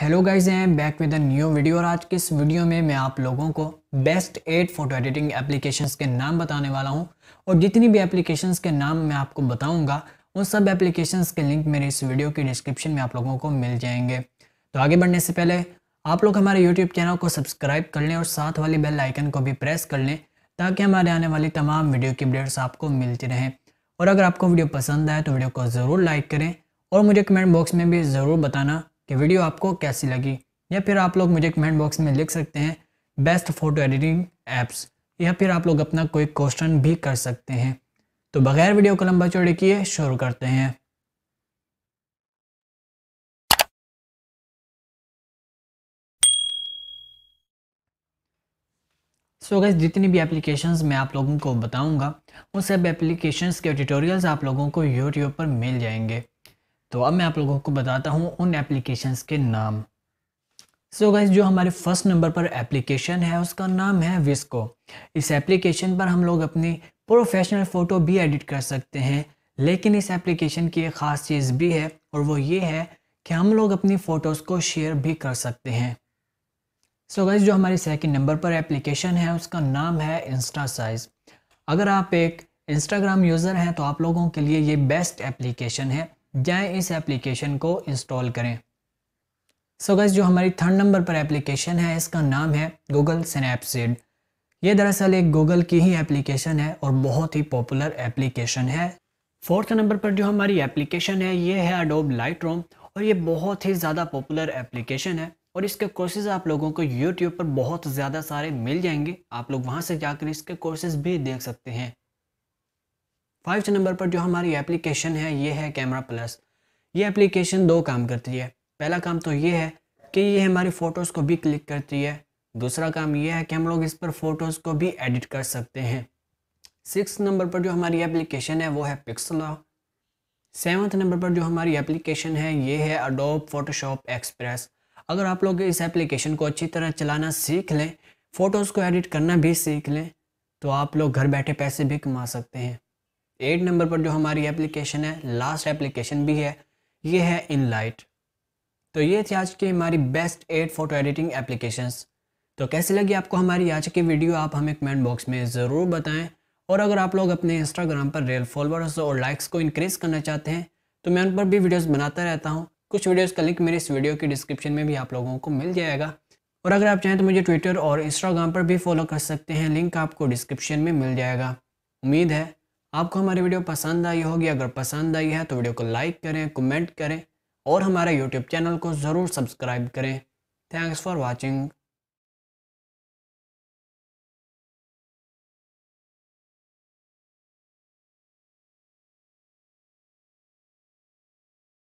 Hello guys, I am back with a new video और आज के इस वीडियो में मैं आप लोगों को बेस्ट 8 फ़ोटो एडिटिंग एप्लीकेशंस के नाम बताने वाला हूं और जितनी भी एप्लीकेशंस के नाम मैं आपको बताऊंगा उन सब एप्लीकेशंस के लिंक मेरे इस वीडियो के डिस्क्रिप्शन में आप लोगों को मिल जाएंगे। तो आगे बढ़ने से पहले आप लोग हमारे यूट्यूब चैनल को सब्सक्राइब कर लें और साथ वाली बेल आइकन को भी प्रेस कर लें ताकि हमारे आने वाली तमाम वीडियो की अपडेट्स आपको मिलती रहें। और अगर आपको वीडियो पसंद आए तो वीडियो को ज़रूर लाइक करें और मुझे कमेंट बॉक्स में भी ज़रूर बताना कि वीडियो आपको कैसी लगी, या फिर आप लोग मुझे कमेंट बॉक्स में लिख सकते हैं बेस्ट फ़ोटो एडिटिंग ऐप्स, या फिर आप लोग अपना कोई क्वेश्चन भी कर सकते हैं। तो बगैर वीडियो को लंबा चौड़े किए शुरू करते हैं। सो गाइस, जितनी भी एप्लीकेशंस मैं आप लोगों को बताऊंगा उन सब एप्लीकेशंस के ट्यूटोरियल्स आप लोगों को यूट्यूब पर मिल जाएंगे। तो अब मैं आप लोगों को बताता हूं उन एप्लीकेशंस के नाम। सो गाइस, जो हमारे फर्स्ट नंबर पर एप्लीकेशन है उसका नाम है विस्को। इस एप्लीकेशन पर हम लोग अपनी प्रोफेशनल फ़ोटो भी एडिट कर सकते हैं, लेकिन इस एप्लीकेशन की एक ख़ास चीज़ भी है और वो ये है कि हम लोग अपनी फ़ोटोज़ को शेयर भी कर सकते हैं। सो गाइस, जो हमारे सेकंड नंबर पर एप्लीकेशन है उसका नाम है इंस्टा साइज़। अगर आप एक इंस्टाग्राम यूज़र हैं तो आप लोगों के लिए ये बेस्ट एप्लीकेशन है, जाएं इस एप्लीकेशन को इंस्टॉल करें। सो गाइस, जो हमारी थर्ड नंबर पर एप्लीकेशन है इसका नाम है गूगल स्नैपसीड। ये दरअसल एक गूगल की ही एप्लीकेशन है और बहुत ही पॉपुलर एप्लीकेशन है। फोर्थ नंबर पर जो हमारी एप्लीकेशन है ये है एडोब लाइटरूम और ये बहुत ही ज़्यादा पॉपुलर एप्लीकेशन है और इसके कोर्सेज़ आप लोगों को यूट्यूब पर बहुत ज़्यादा सारे मिल जाएंगे। आप लोग वहाँ से जाकर इसके कोर्सेज़ भी देख सकते हैं। फाइव नंबर पर जो हमारी एप्लीकेशन है ये है कैमरा प्लस। ये एप्लीकेशन दो काम करती है। पहला काम तो ये है कि ये हमारी फ़ोटोज़ को भी क्लिक करती है, दूसरा काम ये है कि हम लोग इस पर फ़ोटोज़ को भी एडिट कर सकते हैं। सिक्स नंबर पर जो हमारी एप्लीकेशन है वो है पिक्सलर। सेवन्थ नंबर पर जो हमारी एप्लीकेशन है ये है अडोब फोटोशॉप एक्सप्रेस। अगर आप लोग इस एप्लीकेशन को अच्छी तरह चलाना सीख लें, फ़ोटोज़ को एडिट करना भी सीख लें, तो आप लोग घर बैठे पैसे भी कमा सकते हैं। 8 नंबर पर जो हमारी एप्लीकेशन है, लास्ट एप्लीकेशन भी है, ये है इनलाइट। तो ये थी आज की हमारी बेस्ट 8 फ़ोटो एडिटिंग एप्लीकेशंस। तो कैसी लगी आपको हमारी आज की वीडियो, आप हमें कमेंट बॉक्स में ज़रूर बताएं। और अगर आप लोग अपने इंस्टाग्राम पर रील फॉलोअर्स और लाइक्स को इंक्रीज़ करना चाहते हैं तो मैं उन पर भी वीडियोज़ बनाता रहता हूँ। कुछ वीडियोज़ का लिंक मेरे इस वीडियो की डिस्क्रिप्शन में भी आप लोगों को मिल जाएगा। और अगर आप चाहें तो मुझे ट्विटर और इंस्टाग्राम पर भी फॉलो कर सकते हैं, लिंक आपको डिस्क्रिप्शन में मिल जाएगा। उम्मीद है आपको हमारी वीडियो पसंद आई होगी। अगर पसंद आई है तो वीडियो को लाइक करें, कमेंट करें और हमारा यूट्यूब चैनल को ज़रूर सब्सक्राइब करें। Thanks for watching.